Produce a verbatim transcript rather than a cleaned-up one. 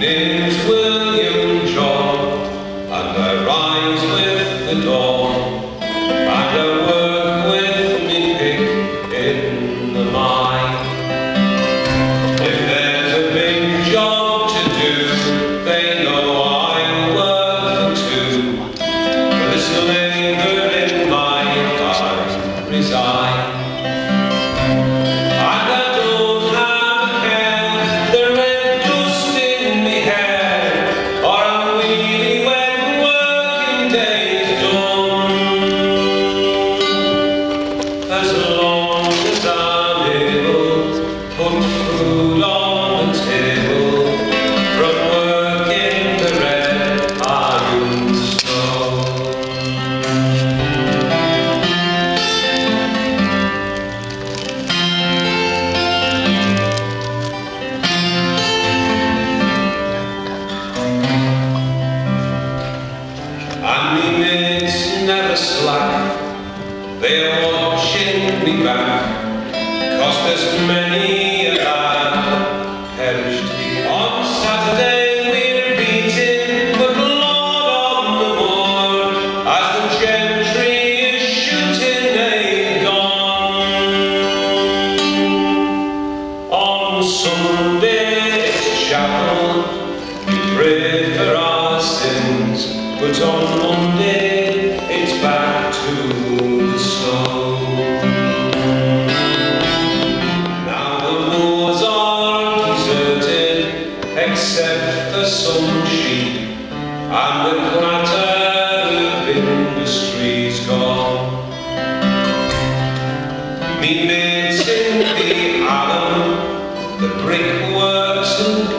name is William John, and I rise with the dawn, and I work with me pick in the mine. If there's a big job to do, they know I work for two, for this labor in mine I resign. They're watching me back, 'cause there's many a lad perished on Saturday. We're beating the blood on the board as the gentry is shooting a gun. On Sunday it's chapel, we pray for our sins, but on Monday it's back to except for some sheep, and the clatter of industry's gone. Me mates in the alum, the brickworks and